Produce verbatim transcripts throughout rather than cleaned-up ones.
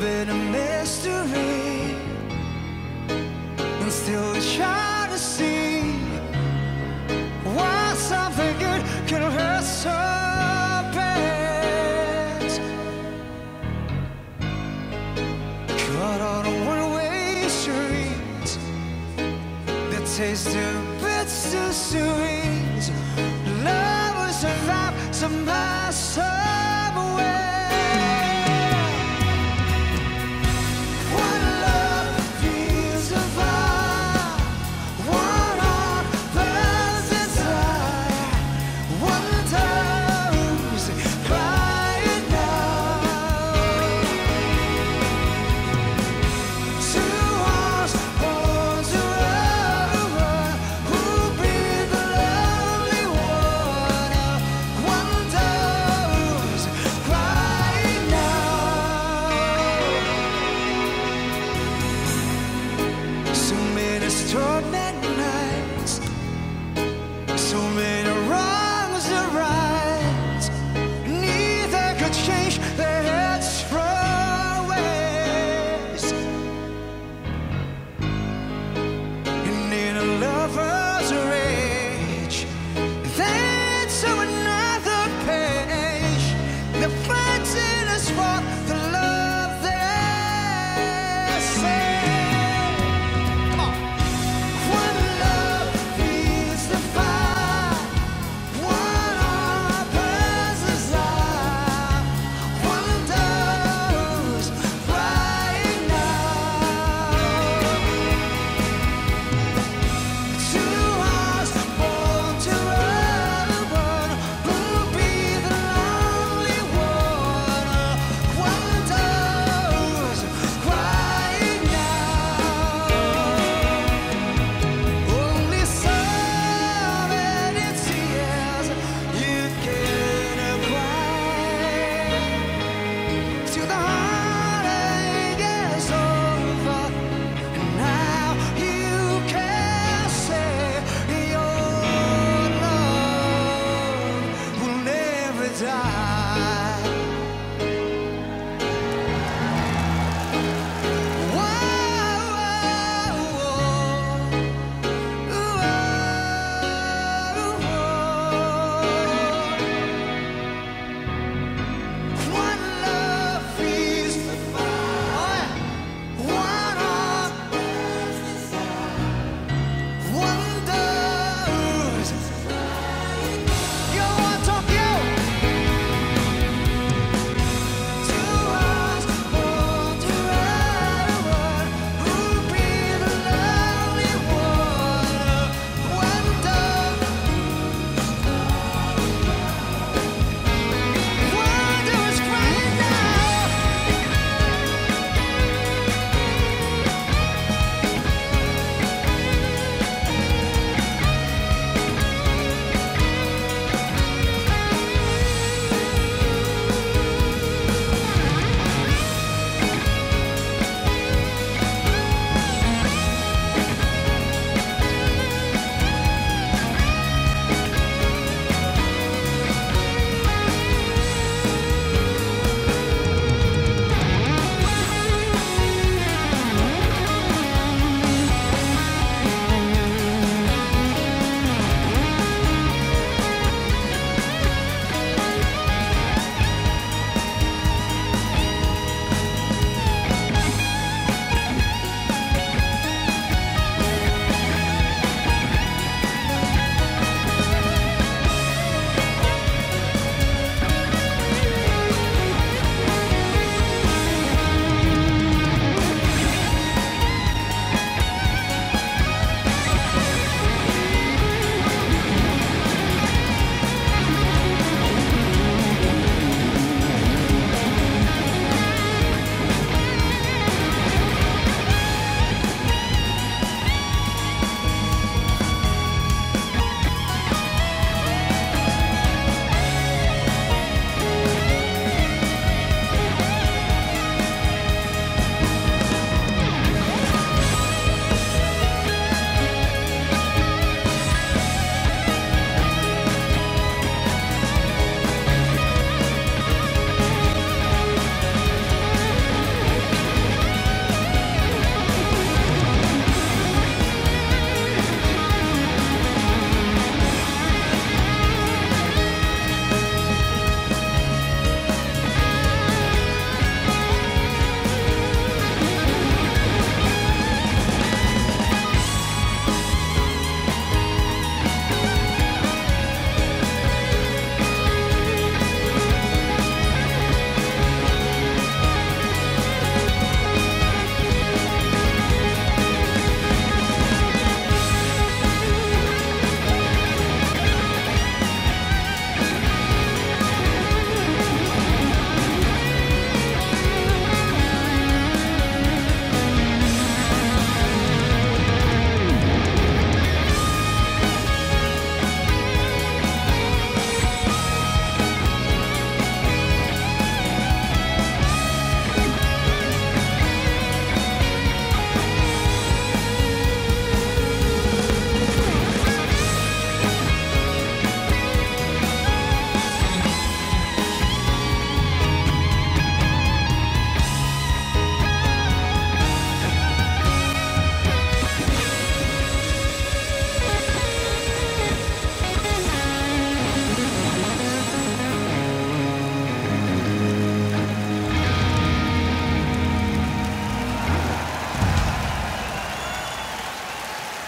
bit of mystery, and still we try to see why something good can hurt so bad. Caught on a one-way street that tasted bits too sweet. Love will survive to my subway.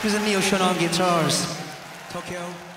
This is Neal Schon on guitars. Tokyo.